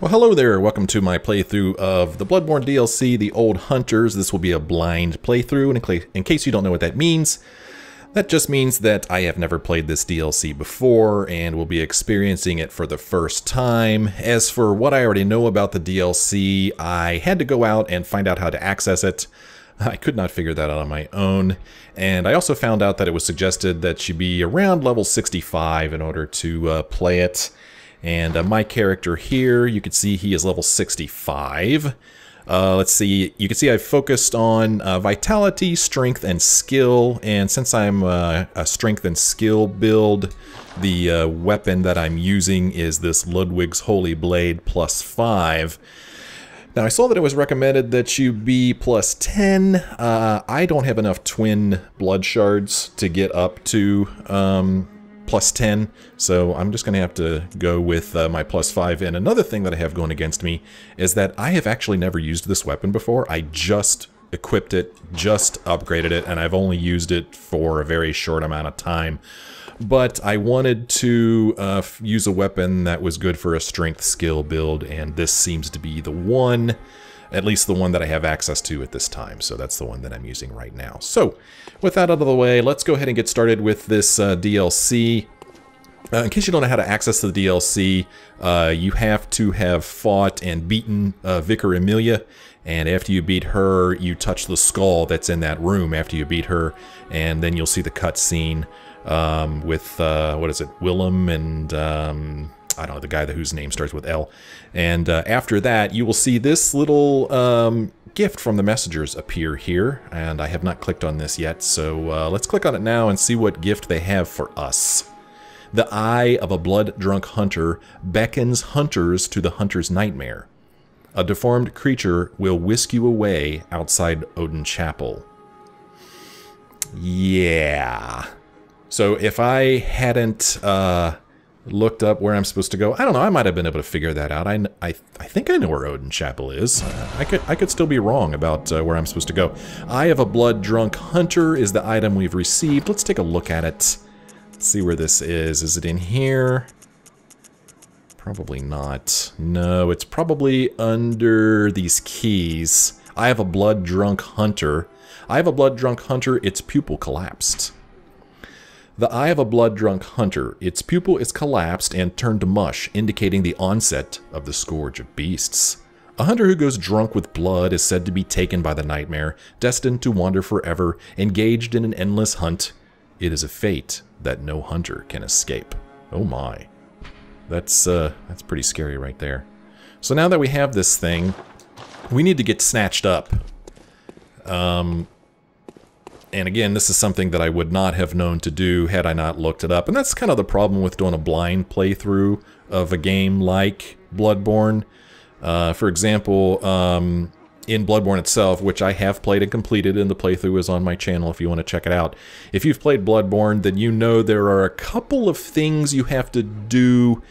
Well, hello there. Welcome to my playthrough of the Bloodborne DLC, The Old Hunters. This will be a blind playthrough, and in case you don't know what that means, that just means that I have never played this DLC before and will be experiencing it for the first time. As for what I already know about the DLC, I had to go out and find out how to access it. I could not figure that out on my own, and I also found out that it was suggested that you be around level 65 in order to play it. And my character here, you can see he is level 65. Let's see, you can see I've focused on vitality, strength, and skill. And since I'm a strength and skill build, the weapon that I'm using is this Ludwig's Holy Blade +5. Now, I saw that it was recommended that you be +10. I don't have enough twin blood shards to get up to +10, so I'm just going to have to go with my +5. And another thing that I have going against me is that I have actually never used this weapon before. I just equipped it, just upgraded it, and I've only used it for a very short amount of time. But I wanted to use a weapon that was good for a strength skill build, and this seems to be the one, at least the one that I have access to at this time. So that's the one that I'm using right now. So with that out of the way, let's go ahead and get started with this DLC. In case you don't know how to access the DLC, you have to have fought and beaten Vicar Amelia. And after you beat her, you touch the skull that's in that room after you beat her. And then you'll see the cutscene with, what is it, Willem and... I don't know, the guy whose name starts with L. And after that, you will see this little gift from the messengers appear here. And I have not clicked on this yet, so let's click on it now and see what gift they have for us. The Eye of a Blood-drunk Hunter beckons hunters to the hunter's nightmare. A deformed creature will whisk you away outside Odin Chapel. Yeah. So if I hadn't... looked up where I'm supposed to go. I don't know. I might have been able to figure that out. I think I know where Odin Chapel is. I could still be wrong about where I'm supposed to go. Eye of a Blood-drunk Hunter is the item we've received. Let's take a look at it. Let's see where this is. Is it in here? Probably not. No, it's probably under these keys. Eye of a Blood-drunk Hunter. Eye of a Blood-drunk Hunter, its pupil collapsed. The Eye of a Blood-drunk Hunter. Its pupil is collapsed and turned to mush, indicating the onset of the Scourge of Beasts. A hunter who goes drunk with blood is said to be taken by the nightmare, destined to wander forever, engaged in an endless hunt. It is a fate that no hunter can escape. Oh my. That's pretty scary right there. So now that we have this thing, we need to get snatched up. And again, this is something that I would not have known to do had I not looked it up. And that's kind of the problem with doing a blind playthrough of a game like Bloodborne. For example, in Bloodborne itself, which I have played and completed, and the playthrough is on my channel if you want to check it out. If you've played Bloodborne, then you know there are a couple of things you have to do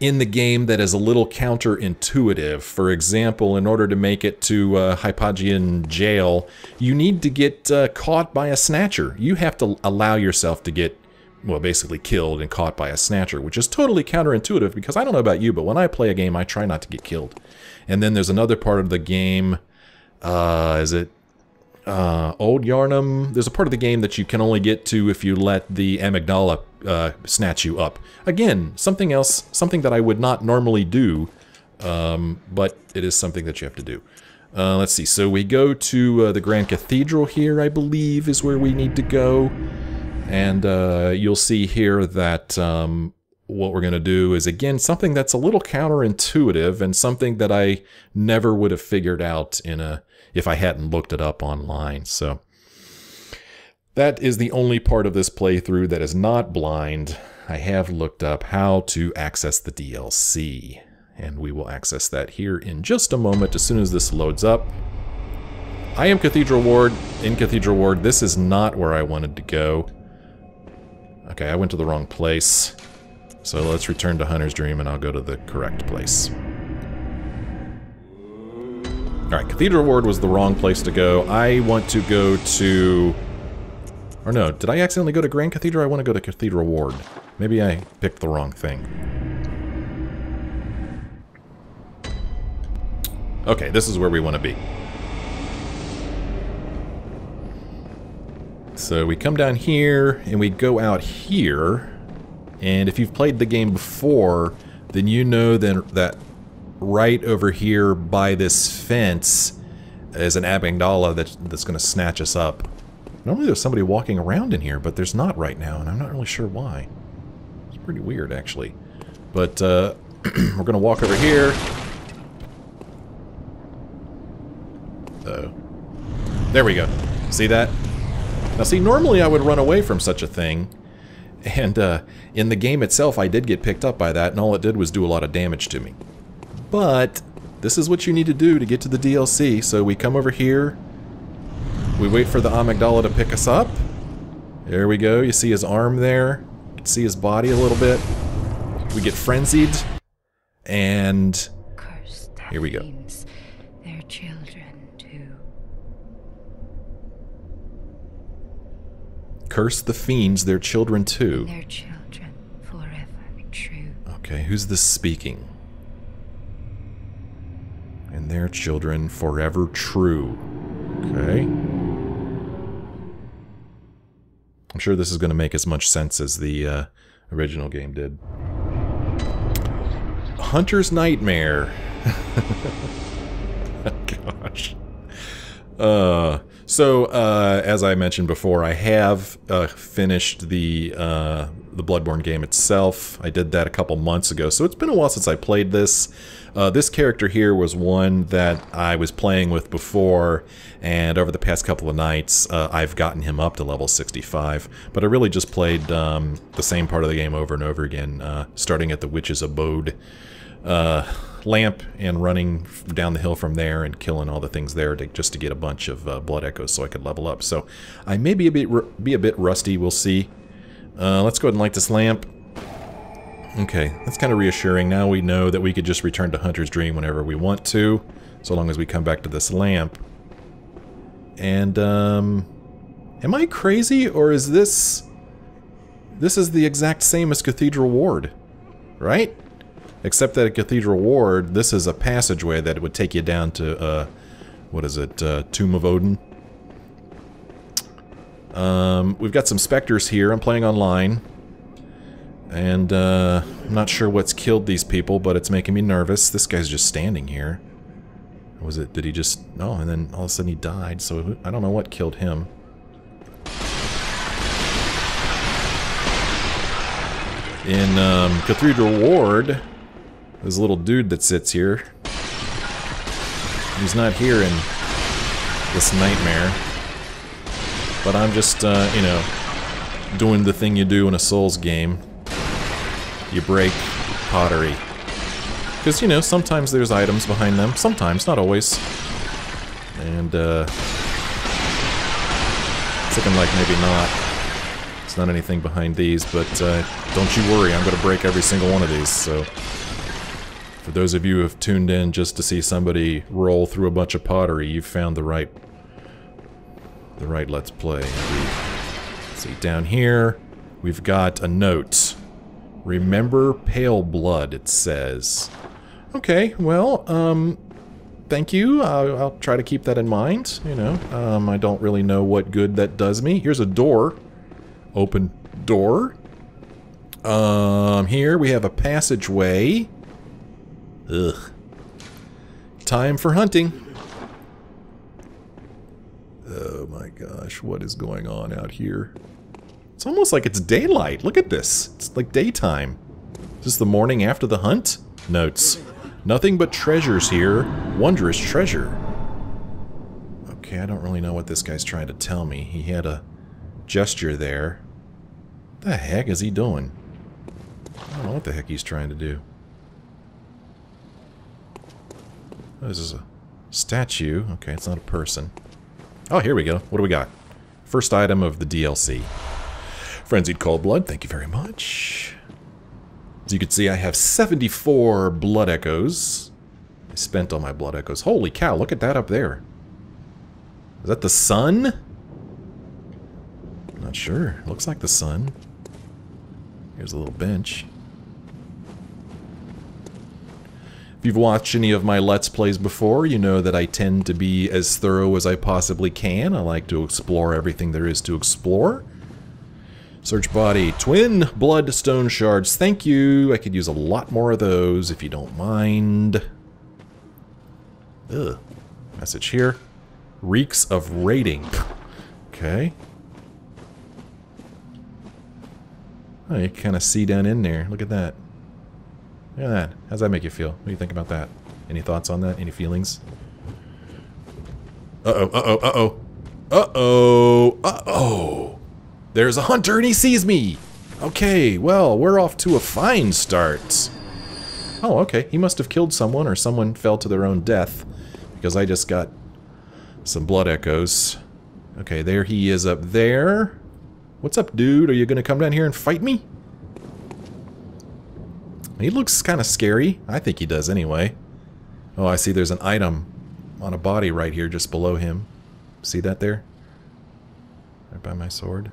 in the game that is a little counterintuitive. For example, in order to make it to Hypogean Jail, you need to get caught by a snatcher. You have to allow yourself to get, well, basically killed and caught by a snatcher, which is totally counterintuitive because I don't know about you, but when I play a game, I try not to get killed. And then there's another part of the game, is it Old Yharnam? There's a part of the game that you can only get to if you let the Amygdala snatch you up. Again, something else, something that I would not normally do, but it is something that you have to do. Let's see, so we go to the Grand Cathedral here, I believe, is where we need to go. And you'll see here that what we're going to do is, again, something that's a little counterintuitive and something that I never would have figured out in a if I hadn't looked it up online. So that is the only part of this playthrough that is not blind. I have looked up how to access the DLC, and we will access that here in just a moment as soon as this loads up. I am Cathedral Ward. In Cathedral Ward, this is not where I wanted to go. Okay, I went to the wrong place. So let's return to Hunter's Dream, and I'll go to the correct place. Alright, Cathedral Ward was the wrong place to go. I want to go to... Or no, did I accidentally go to Grand Cathedral? I want to go to Cathedral Ward. Maybe I picked the wrong thing. Okay, this is where we want to be. So we come down here, and we go out here. And if you've played the game before, then you know that right over here by this fence is an Amygdala that's going to snatch us up. Normally there's somebody walking around in here, but there's not right now, and I'm not really sure why. It's pretty weird, actually. But we're going to walk over here. Uh-oh. There we go. See that? Now see, normally I would run away from such a thing. And in the game itself, I did get picked up by that, and all it did was do a lot of damage to me. But this is what you need to do to get to the DLC. So we come over here. We wait for the Amygdala to pick us up. There we go. You see his arm there. You can see his body a little bit. We get frenzied. And here we go. Their children too. Curse the fiends, their children too. Their children forever true. Okay, who's this speaking? And their children forever true. Okay. I'm sure this is going to make as much sense as the original game did. Hunter's Nightmare. Gosh. So, as I mentioned before, I have finished the Bloodborne game itself. I did that a couple months ago, so it's been a while since I played this. This character here was one that I was playing with before, and over the past couple of nights, I've gotten him up to level 65. But I really just played the same part of the game over and over again, starting at the Witch's Abode lamp and running down the hill from there and killing all the things there just to get a bunch of blood echoes so I could level up. So I may be a bit rusty, we'll see. Let's go ahead and light this lamp. Okay, that's kind of reassuring. Now we know that we could just return to Hunter's Dream whenever we want to, so long as we come back to this lamp. And, am I crazy, or is this... This is the exact same as Cathedral Ward, right? Except that at Cathedral Ward, this is a passageway that would take you down to, what is it, Tomb of Odin? We've got some specters here. I'm playing online. And, I'm not sure what's killed these people, but it's making me nervous. This guy's just standing here. Was it, did he just, no, and then all of a sudden he died, so I don't know what killed him. In, Cathedral Ward, there's a little dude that sits here. He's not here in this nightmare. But I'm just, you know, doing the thing you do in a Souls game. You break pottery. Because, you know, sometimes there's items behind them. Sometimes, not always. And, it's looking like maybe not. It's not anything behind these, but don't you worry, I'm going to break every single one of these, so... For those of you who have tuned in just to see somebody roll through a bunch of pottery, you've found the right Let's Play. See, down here, we've got a note. Remember Pale Blood, it says. Okay, well, thank you. I'll try to keep that in mind, you know. I don't really know what good that does me. Here's a door. Open door. Here we have a passageway. Ugh. Time for hunting. Oh my gosh, what is going on out here? It's almost like it's daylight. Look at this. It's like daytime. Is this the morning after the hunt? Notes. Nothing but treasures here. Wondrous treasure. Okay, I don't really know what this guy's trying to tell me. He had a gesture there. What the heck is he doing? I don't know what the heck he's trying to do. Oh, this is a statue. Okay, it's not a person. Oh, here we go. What do we got? First item of the DLC. Frenzied Cold Blood, thank you very much. As you can see, I have 74 blood echoes. I spent all my blood echoes. Holy cow, look at that up there. Is that the sun? Not sure. Looks like the sun. Here's a little bench. If you've watched any of my Let's Plays before, you know that I tend to be as thorough as I possibly can. I like to explore everything there is to explore. Search body. Twin blood stone shards. Thank you. I could use a lot more of those if you don't mind. Ugh. Message here. Reeks of raiding. Okay. Oh, you can kind of see down in there. Look at that. Look at that. How's that make you feel? What do you think about that? Any thoughts on that? Any feelings? Uh-oh, uh-oh, uh-oh. Uh-oh, uh-oh. There's a hunter and he sees me. Okay, well, we're off to a fine start. Oh, okay. He must have killed someone or someone fell to their own death because I just got some blood echoes. Okay, there he is up there. What's up, dude? Are you gonna come down here and fight me? He looks kind of scary. I think he does anyway. Oh, I see there's an item on a body right here just below him. See that there? Right by my sword.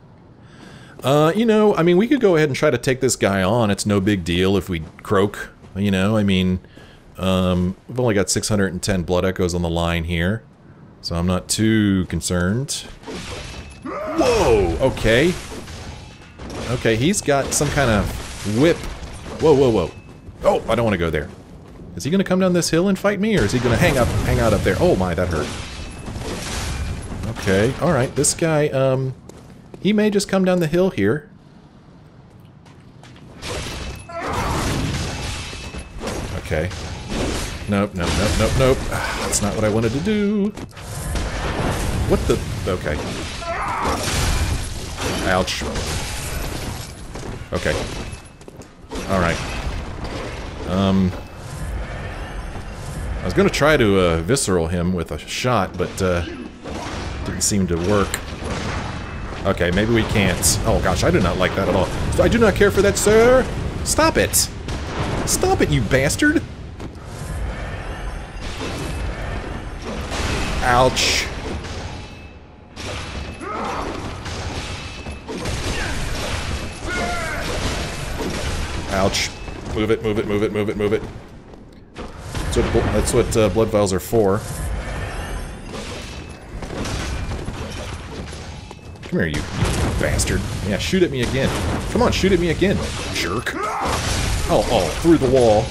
You know, I mean, we could go ahead and try to take this guy on. It's no big deal if we croak. You know, I mean, we've only got 610 blood echoes on the line here. So I'm not too concerned. Whoa! Okay. Okay, he's got some kind of whip. Whoa, whoa, whoa. Oh, I don't want to go there. Is he going to come down this hill and fight me, or is he going to hang out up there? Oh my, that hurt. Okay, alright, this guy, he may just come down the hill here. Okay. Nope, nope, nope, nope, nope. That's not what I wanted to do. What the? Okay. Ouch. Okay. Alright. I was gonna try to visceral him with a shot, but didn't seem to work. Okay, maybe we can't. Oh gosh, I do not like that at all. I do not care for that, sir! Stop it! Stop it, you bastard! Ouch. Ouch. Move it, move it, move it, move it, move it. That's what blood vials are for. Come here, you bastard. Yeah, shoot at me again. Come on, shoot at me again, jerk. Oh, oh, through the wall.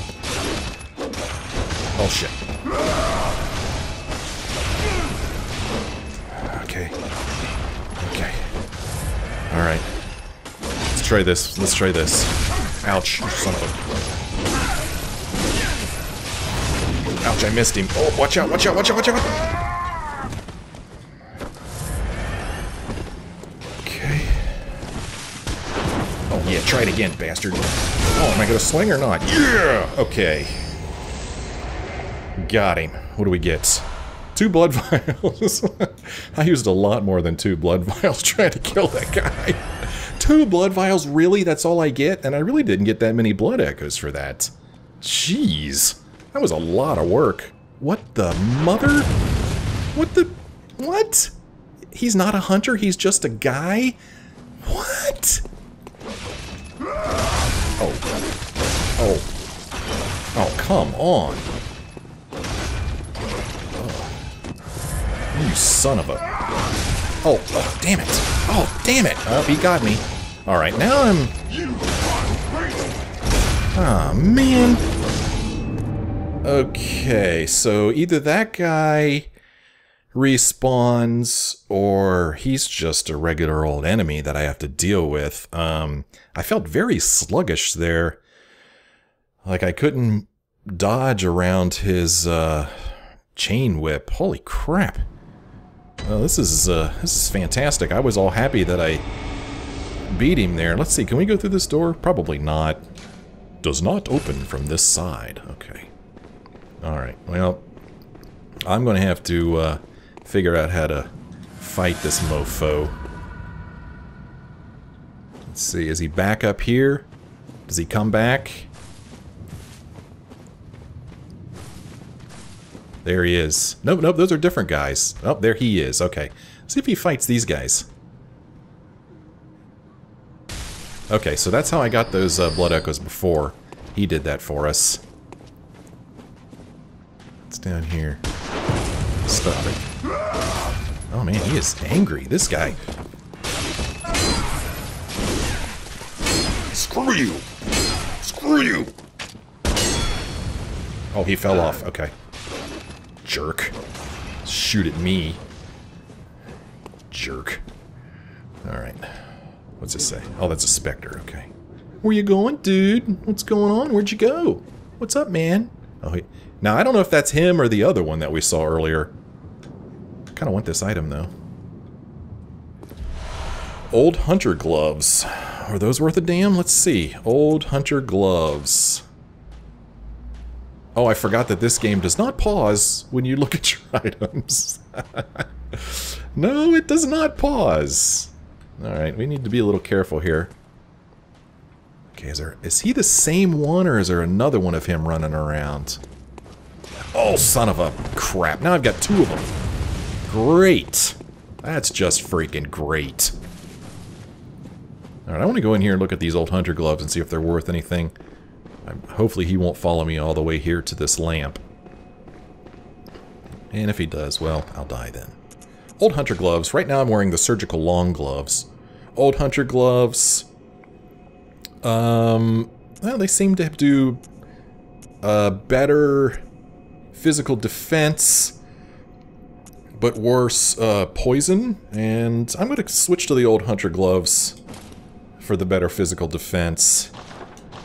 Oh, shit. Alright. Let's try this. Let's try this. Ouch. Son of a... Ouch, I missed him. Oh, watch out, watch out, watch out, watch out! Okay. Oh, yeah, try it again, bastard. Oh, am I gonna swing or not? Yeah! Okay. Got him. What do we get? 2 blood vials. I used a lot more than 2 blood vials trying to kill that guy. 2 blood vials, really? That's all I get? And I really didn't get that many blood echoes for that. Jeez. That was a lot of work. What the mother? What the... What? He's not a hunter, he's just a guy? What? Oh. Oh. Oh, come on. You son of a... Oh, oh, damn it. Oh, damn it. Oh, he got me. All right, now I'm... Ah, oh, man. Okay, so either that guy respawns or he's just a regular old enemy that I have to deal with. I felt very sluggish there. Like I couldn't dodge around his chain whip. Holy crap. Oh, this is fantastic. I was all happy that I beat him there. Let's see, can we go through this door? Probably not. Does not open from this side. Okay. All right. Well, I'm going to have to figure out how to fight this mofo. Let's see. Is he back up here? Does he come back? There he is. Nope, nope, those are different guys. Oh, there he is. Okay. See if he fights these guys. Okay, so that's how I got those blood echoes before. He did that for us. What's down here? Stop it. Oh man, he is angry. This guy. Screw you! Screw you! Oh, he fell off. Okay. Jerk. Shoot at me. Jerk. Alright. What's this say? Oh, that's a specter. Okay. Where you going, dude? What's going on? Where'd you go? What's up, man? Oh, he... Now, I don't know if that's him or the other one that we saw earlier. I kind of want this item, though. Old Hunter Gloves. Are those worth a damn? Let's see. Old Hunter Gloves. Oh, I forgot that this game does not pause when you look at your items. No, it does not pause. Alright, we need to be a little careful here. Okay, is he the same one or is there another one of him running around? Oh, son of a crap. Now I've got two of them. Great. That's just freaking great. Alright, I want to go in here and look at these old hunter gloves and see if they're worth anything. Hopefully he won't follow me all the way here to this lamp. And if he does, well, I'll die then. Old hunter gloves. Right now I'm wearing the surgical long gloves. Old hunter gloves. Well, they seem to do better physical defense, but worse poison. And I'm going to switch to the old hunter gloves for the better physical defense.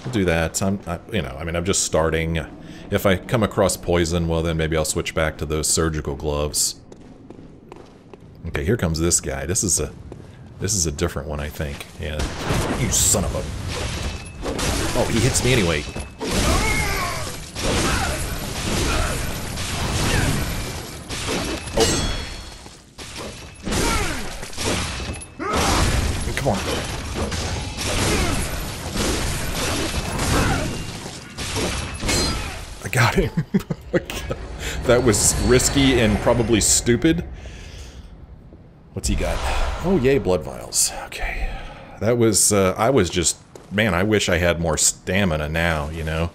I'll do that. I'm just starting. If I come across poison, well, then maybe I'll switch back to those surgical gloves. Okay, here comes this guy. This is a different one, I think. Yeah. You son of a... Oh, he hits me anyway. Oh. Come on. I got him. That was risky and probably stupid. What's he got? Oh, yay, blood vials. Okay. That was, I was just, man, I wish I had more stamina now, you know?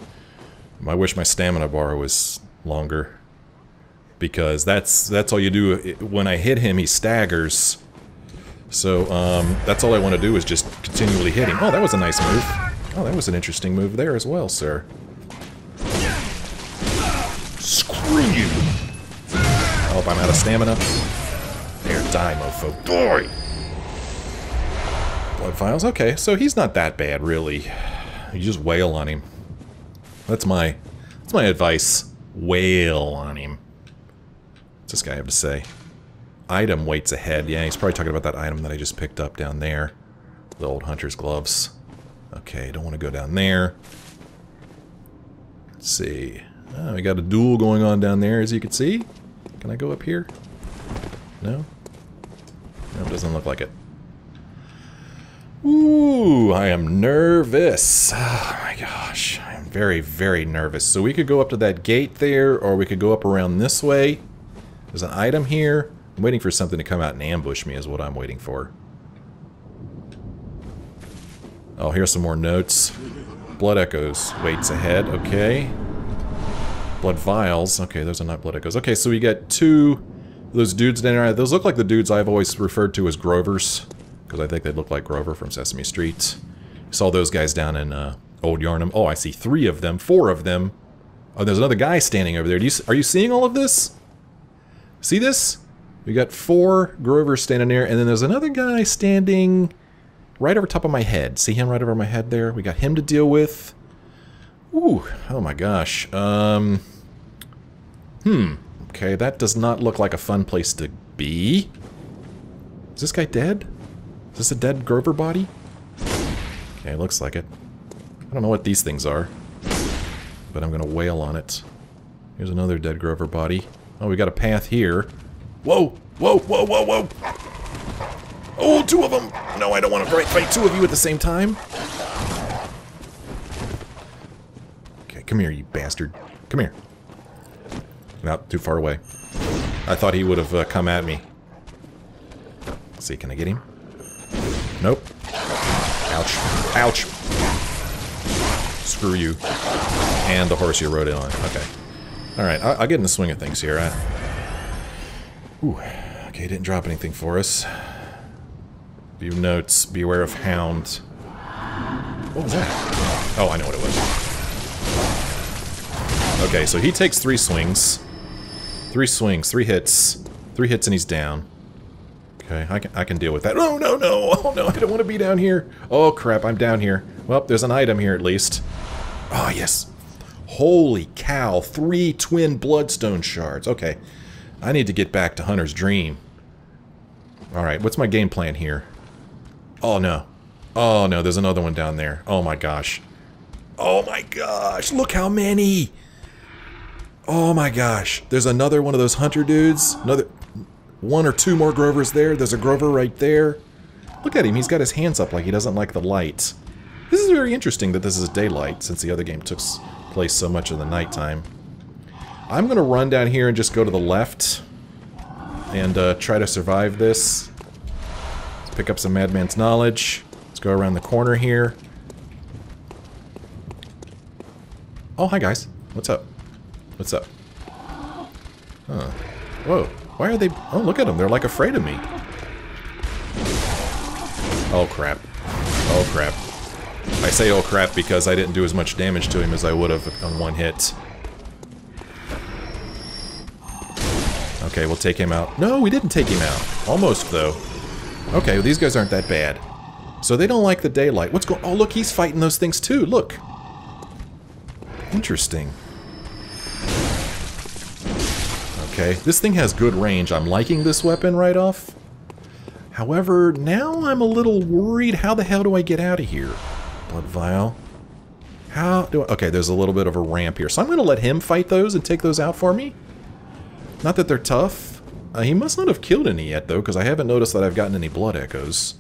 I wish my stamina bar was longer. Because that's all you do. When I hit him, he staggers. So, that's all I want to do is just continually hit him. Oh, that was a nice move. Oh, that was an interesting move there as well, sir. Screw you! I hope I'm out of stamina. There, die, mofo. Die! Blood vials? Okay, so he's not that bad, really. You just wail on him. That's my advice. Wail on him. What's this guy have to say? Item waits ahead. Yeah, he's probably talking about that item that I just picked up down there. The old hunter's gloves. Okay, don't want to go down there. Let's see. Oh, we got a duel going on down there, as you can see. Can I go up here? No? No, it doesn't look like it. Ooh, I am nervous. Oh my gosh, I am very, very nervous. So we could go up to that gate there, or we could go up around this way. There's an item here. I'm waiting for something to come out and ambush me is what I'm waiting for. Oh, here's some more notes. Blood echoes waits ahead, okay. Blood vials, okay, those are not blood echoes. Okay, so we got two... Those dudes down there, those look like the dudes I've always referred to as Grovers, because I think they look like Grover from Sesame Street. Saw those guys down in Old Yharnam. Oh, I see three of them, four of them. Oh, there's another guy standing over there. Are you seeing all of this? See this? We got four Grovers standing there, and then there's another guy standing right over top of my head. See him right over my head there? We got him to deal with. Ooh, oh my gosh. Okay, that does not look like a fun place to be. Is this guy dead? Is this a dead Grover body? Okay, looks like it. I don't know what these things are, but I'm gonna wail on it. Here's another dead Grover body. Oh, we got a path here. Whoa! Whoa! Whoa! Whoa! Whoa! Oh, two of them! No, I don't want to fight two of you at the same time. Okay, come here, you bastard. Come here. Not too far away. I thought he would have come at me. Let's see, can I get him? Nope. Ouch. Ouch. Screw you. And the horse you rode in on. Okay. Alright, I'll get in the swing of things here. Ooh, okay, didn't drop anything for us. View notes, beware of hound. What was that? Oh, I know what it was. Okay, so he takes three swings. Three hits. Three hits and he's down. Okay, I can deal with that. Oh, no, no! Oh, no, I don't want to be down here! Oh, crap, I'm down here. Well, there's an item here, at least. Oh, yes. Holy cow, 3 twin bloodstone shards. Okay, I need to get back to Hunter's Dream. Alright, what's my game plan here? Oh, no. Oh, no, there's another one down there. Oh, my gosh. Oh, my gosh, look how many! Oh, my gosh. There's another one of those hunter dudes. Another... one or two more Grovers there. There's a Grover right there. Look at him. He's got his hands up like he doesn't like the light. This is very interesting that this is daylight, since the other game took place so much in the nighttime. I'm going to run down here and just go to the left and try to survive this. Let's pick up some Madman's Knowledge. Let's go around the corner here. Oh, hi, guys. What's up? What's up? Huh. Whoa. Why are they... oh, look at them. They're, like, afraid of me. Oh, crap. Oh, crap. I say, oh, crap, because I didn't do as much damage to him as I would have on one hit. Okay, we'll take him out. No, we didn't take him out. Almost, though. Okay, well, these guys aren't that bad. So they don't like the daylight. What's going... oh, look, he's fighting those things, too. Look. Interesting. Okay, this thing has good range. I'm liking this weapon right off. However, now I'm a little worried. How the hell do I get out of here? Blood vial. How do I... okay, there's a little bit of a ramp here. So I'm going to let him fight those and take those out for me. Not that they're tough. He must not have killed any yet, though, because I haven't noticed that I've gotten any blood echoes.